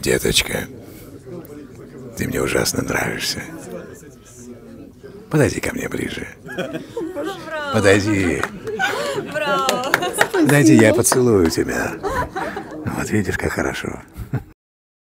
Деточка, ты мне ужасно нравишься. Подойди ко мне ближе. Подойди. Подойди, я поцелую тебя. Вот видишь, как хорошо.